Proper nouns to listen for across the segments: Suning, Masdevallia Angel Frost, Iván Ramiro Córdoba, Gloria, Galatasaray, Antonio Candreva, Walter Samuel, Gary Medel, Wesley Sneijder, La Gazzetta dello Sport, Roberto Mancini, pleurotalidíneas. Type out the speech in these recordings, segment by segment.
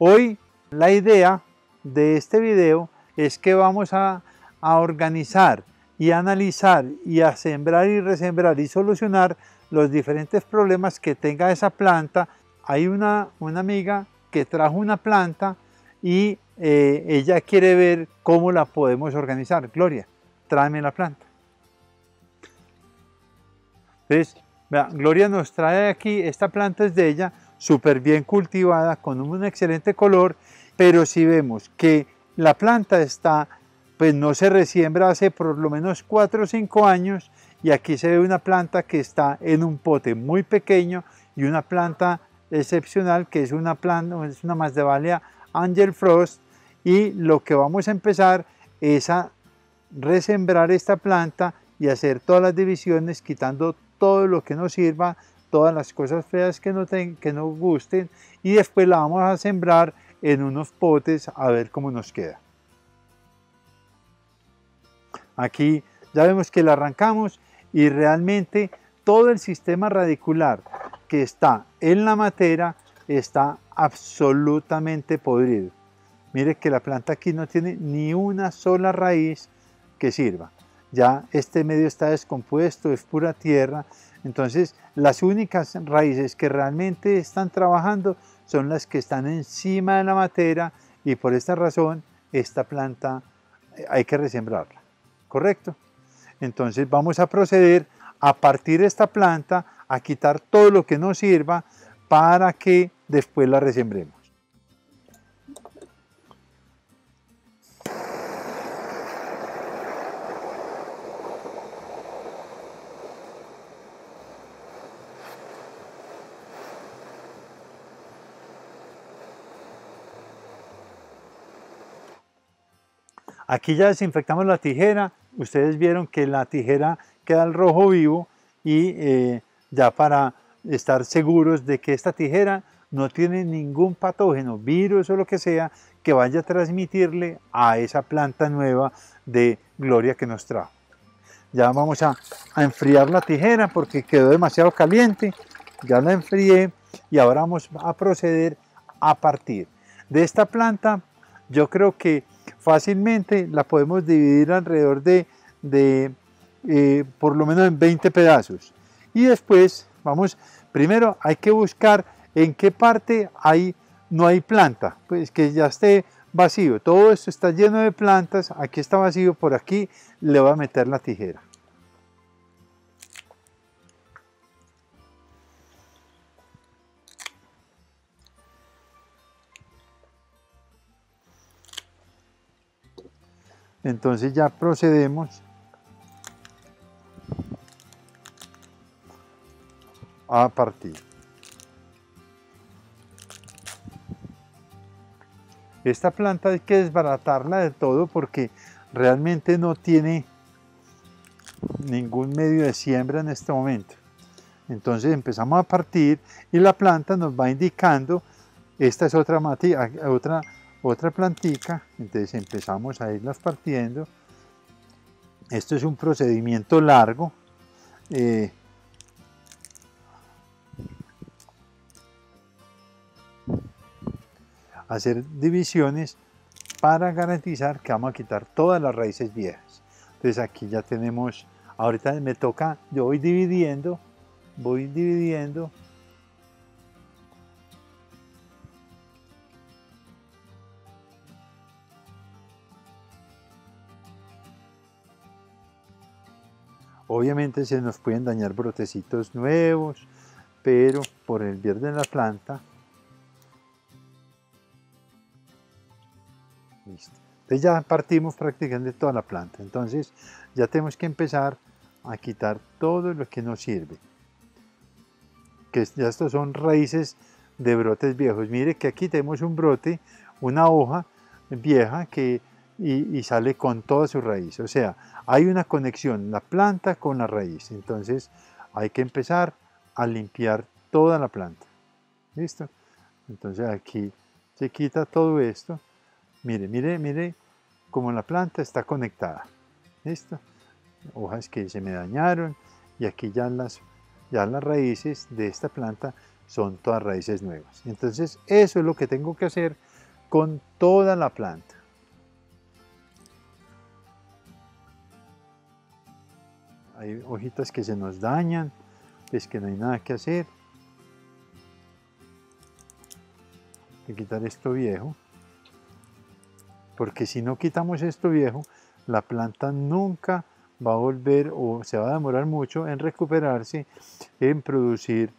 Hoy la idea de este video es que vamos a organizar y analizar y a sembrar y resembrar y solucionar los diferentes problemas que tenga esa planta. Hay una amiga que trajo una planta y ella quiere ver cómo la podemos organizar. Gloria, tráeme la planta. Entonces, vea, Gloria nos trae aquí, esta planta es de ella, súper bien cultivada, con un excelente color, pero si vemos que la planta está, pues no se resiembra hace por lo menos 4 o 5 años, y aquí se ve una planta que está en un pote muy pequeño y una planta excepcional que es una planta, es una Masdevallia Angel Frost, y lo que vamos a empezar es a resembrar esta planta y hacer todas las divisiones, quitando todo lo que nos sirva, todas las cosas feas que no gusten, y después la vamos a sembrar en unos potes a ver cómo nos queda. Aquí ya vemos que la arrancamos y realmente todo el sistema radicular que está en la matera está absolutamente podrido. Mire que la planta aquí no tiene ni una sola raíz que sirva. Ya este medio está descompuesto, es pura tierra. Entonces las únicas raíces que realmente están trabajando son las que están encima de la matera, y por esta razón esta planta hay que resembrarla, ¿correcto? Entonces vamos a proceder a partir de esta planta a quitar todo lo que nos sirva para que después la resembremos. Aquí ya desinfectamos la tijera, ustedes vieron que la tijera queda al rojo vivo, y ya para estar seguros de que esta tijera no tiene ningún patógeno, virus o lo que sea, que vaya a transmitirle a esa planta nueva de Gloria que nos trajo. Ya vamos a enfriar la tijera porque quedó demasiado caliente, ya la enfrié, y ahora vamos a proceder a partir. De esta planta yo creo que fácilmente la podemos dividir alrededor de por lo menos en 20 pedazos. Y después vamos, primero hay que buscar en qué parte no hay planta, pues que ya esté vacío. Todo esto está lleno de plantas, aquí está vacío, por aquí le voy a meter la tijera. Entonces ya procedemos a partir. Esta planta hay que desbaratarla de todo porque realmente no tiene ningún medio de siembra en este momento. Entonces empezamos a partir y la planta nos va indicando, esta es otra plantica, entonces empezamos a irlas partiendo. Esto es un procedimiento largo, hacer divisiones para garantizar que vamos a quitar todas las raíces viejas. Entonces aquí ya tenemos, ahorita me toca, yo voy dividiendo. Obviamente se nos pueden dañar brotecitos nuevos, pero por el bien de la planta. Listo. Entonces ya partimos prácticamente toda la planta. Entonces ya tenemos que empezar a quitar todo lo que nos sirve. Que ya estos son raíces de brotes viejos. Mire que aquí tenemos un brote, una hoja vieja que... Y sale con toda su raíz, o sea, hay una conexión, la planta con la raíz, entonces hay que empezar a limpiar toda la planta, ¿listo? Entonces aquí se quita todo esto, mire cómo la planta está conectada, ¿listo? Hojas que se me dañaron, y aquí ya las raíces de esta planta son todas raíces nuevas. Entonces eso es lo que tengo que hacer con toda la planta. Hay hojitas que se nos dañan, pues que no hay nada que hacer. Hay que quitar esto viejo, porque si no quitamos esto viejo, la planta nunca va a volver o se va a demorar mucho en recuperarse, en producir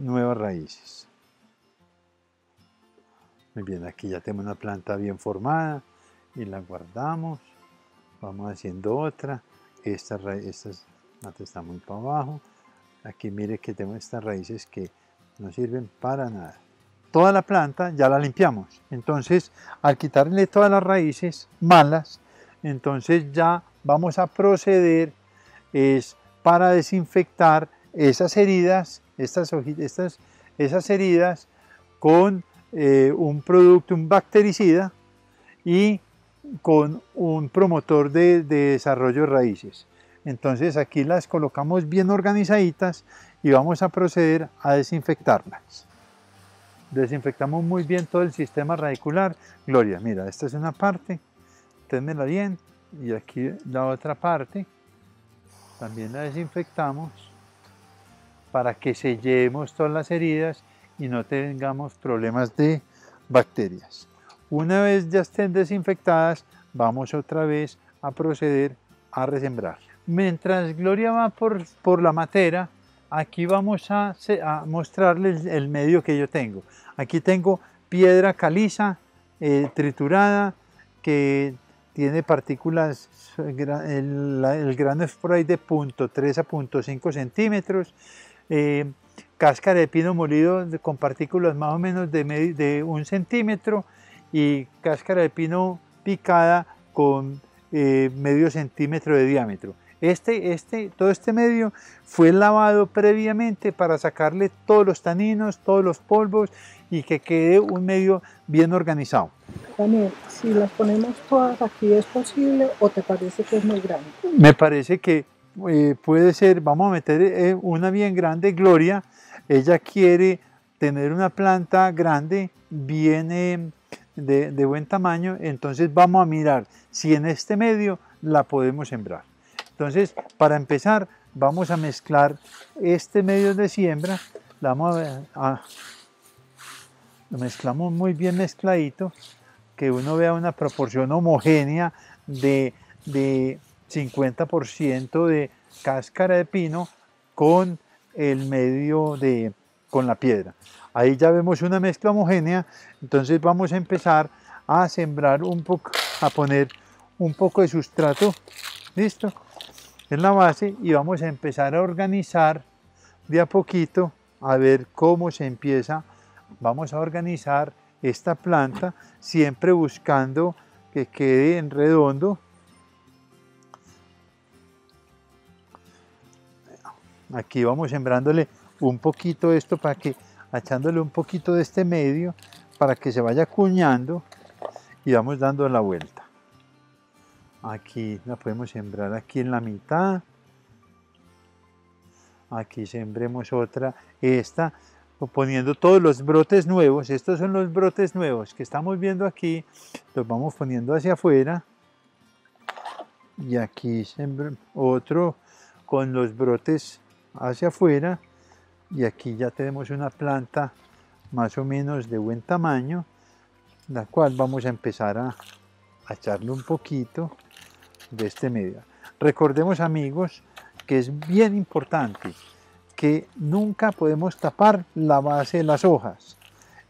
nuevas raíces. Muy bien, aquí ya tenemos una planta bien formada y la guardamos. Vamos haciendo otra. Estas mata está muy para abajo. Aquí mire que tengo estas raíces que no sirven para nada. Toda la planta ya la limpiamos. Entonces, al quitarle todas las raíces malas, entonces ya vamos a proceder para desinfectar esas heridas, esas heridas con un producto, un bactericida y con un promotor de desarrollo de raíces. Entonces aquí las colocamos bien organizaditas y vamos a proceder a desinfectarlas. Desinfectamos muy bien todo el sistema radicular. Gloria, mira, esta es una parte, ténmela bien, y aquí la otra parte, también la desinfectamos para que sellemos todas las heridas y no tengamos problemas de bacterias. Una vez ya estén desinfectadas, vamos otra vez a proceder a resembrar. Mientras Gloria va por la matera, aquí vamos a mostrarles el medio que yo tengo. Aquí tengo piedra caliza triturada que tiene partículas, el grano es por ahí de 0.3 a 0.5 centímetros, cáscara de pino molido con partículas más o menos de 1 centímetro y cáscara de pino picada con medio centímetro de diámetro. Todo este medio fue lavado previamente para sacarle todos los taninos, todos los polvos y que quede un medio bien organizado. Daniel, si las ponemos todas aquí, ¿es posible o te parece que es muy grande? Me parece que puede ser, vamos a meter una bien grande. Gloria, ella quiere tener una planta grande, bien de buen tamaño, entonces vamos a mirar si en este medio la podemos sembrar. Entonces, para empezar, vamos a mezclar este medio de siembra, lo mezclamos muy bien mezcladito, que uno vea una proporción homogénea de 50% de cáscara de pino con el medio con la piedra. Ahí ya vemos una mezcla homogénea, entonces vamos a empezar a sembrar un poco, a poner un poco de sustrato, listo, en la base, y vamos a empezar a organizar de a poquito, a ver cómo se empieza. Vamos a organizar esta planta, siempre buscando que quede en redondo. Aquí vamos sembrándole un poquito esto para que, echándole un poquito de este medio para que se vaya acuñando, y vamos dando la vuelta. Aquí la podemos sembrar aquí en la mitad. Aquí sembremos otra, esta, poniendo todos los brotes nuevos. Estos son los brotes nuevos que estamos viendo aquí, los vamos poniendo hacia afuera, y aquí otro con los brotes hacia afuera, y aquí ya tenemos una planta más o menos de buen tamaño, la cual vamos a empezar a echarle un poquito de este medio. Recordemos, amigos, que es bien importante que nunca podemos tapar la base de las hojas.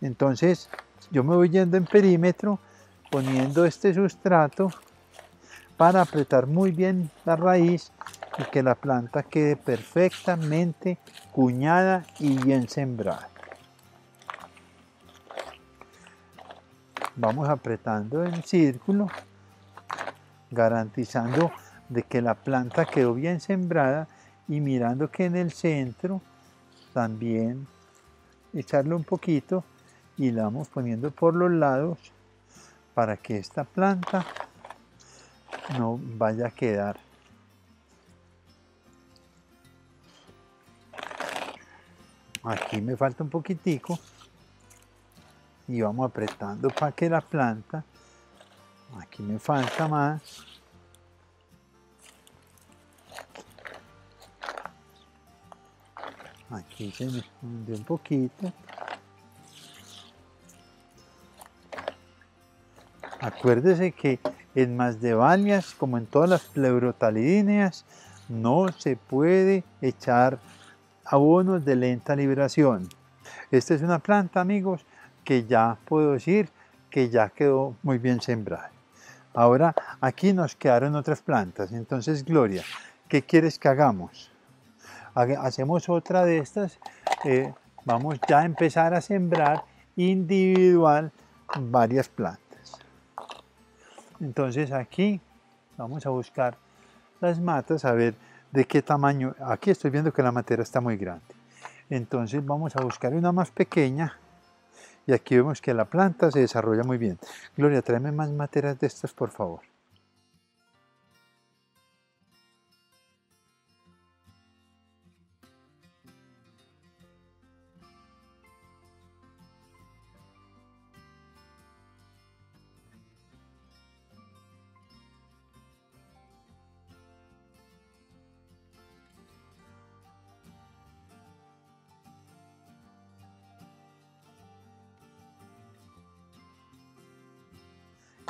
Entonces yo me voy yendo en perímetro, poniendo este sustrato para apretar muy bien la raíz y que la planta quede perfectamente cuñada y bien sembrada. Vamos apretando en círculo, garantizando de que la planta quedó bien sembrada, y mirando que en el centro también echarle un poquito, y la vamos poniendo por los lados para que esta planta no vaya a quedar. Aquí me falta un poquitico y vamos apretando para que la planta, aquí me falta más. Aquí se me hundió un poquito. Acuérdese que en masdevallias, como en todas las pleurotalidíneas, no se puede echar abonos de lenta liberación. Esta es una planta, amigos, que ya puedo decir que ya quedó muy bien sembrada. Ahora aquí nos quedaron otras plantas. Entonces, Gloria, ¿qué quieres que hagamos? Hacemos otra de estas, vamos ya a empezar a sembrar individual varias plantas. Entonces aquí vamos a buscar las matas, a ver de qué tamaño. Aquí estoy viendo que la matera está muy grande, entonces vamos a buscar una más pequeña y aquí vemos que la planta se desarrolla muy bien. Gloria, tráeme más materas de estas, por favor.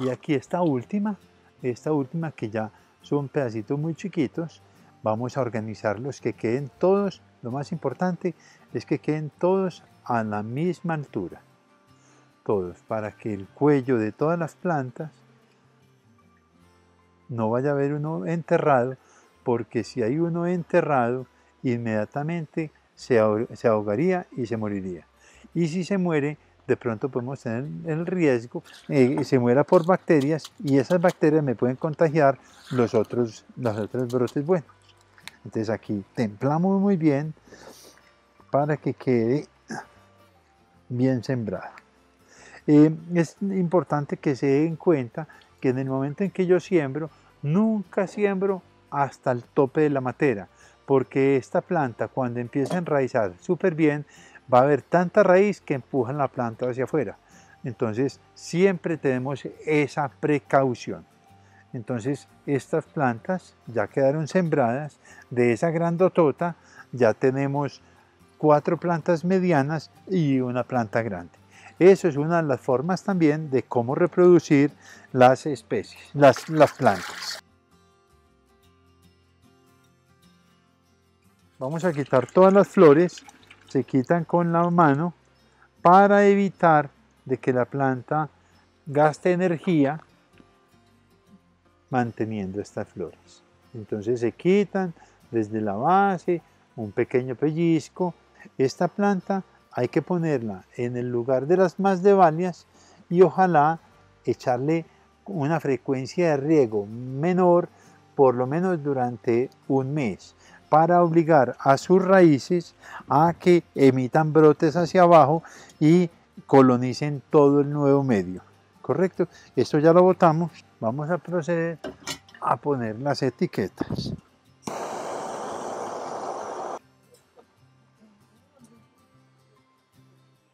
Y aquí esta última que ya son pedacitos muy chiquitos, vamos a organizarlos que queden todos, lo más importante es que queden todos a la misma altura, todos, para que el cuello de todas las plantas no vaya a haber uno enterrado, porque si hay uno enterrado inmediatamente se ahogaría y se moriría, y si se muere de pronto podemos tener el riesgo se muera por bacterias y esas bacterias me pueden contagiar los otros brotes buenos. Entonces aquí templamos muy bien para que quede bien sembrada. Es importante que se den cuenta que en el momento en que yo siembro, nunca siembro hasta el tope de la matera, porque esta planta cuando empieza a enraizar súper bien, va a haber tanta raíz que empujan la planta hacia afuera. Entonces siempre tenemos esa precaución. Entonces estas plantas ya quedaron sembradas. De esa grandotota ya tenemos 4 plantas medianas y una planta grande. Eso es una de las formas también de cómo reproducir las especies, las plantas. Vamos a quitar todas las flores. Se quitan con la mano para evitar de que la planta gaste energía manteniendo estas flores. Entonces se quitan desde la base, un pequeño pellizco. Esta planta hay que ponerla en el lugar de las masdevallias y ojalá echarle una frecuencia de riego menor, por lo menos durante un mes, para obligar a sus raíces a que emitan brotes hacia abajo y colonicen todo el nuevo medio. ¿Correcto? Esto ya lo botamos. Vamos a proceder a poner las etiquetas.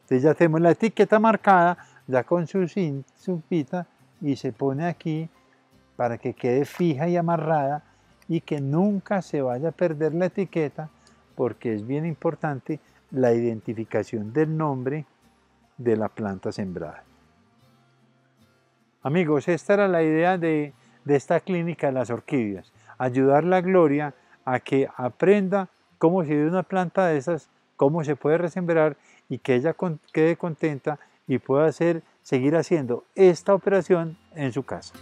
Entonces ya tenemos la etiqueta marcada, ya con su cinta y se pone aquí para que quede fija y amarrada, y que nunca se vaya a perder la etiqueta, porque es bien importante la identificación del nombre de la planta sembrada. Amigos, esta era la idea de esta clínica de las orquídeas, ayudarle a Gloria a que aprenda cómo se ve una planta de esas, cómo se puede resembrar y que ella quede contenta y pueda seguir haciendo esta operación en su casa.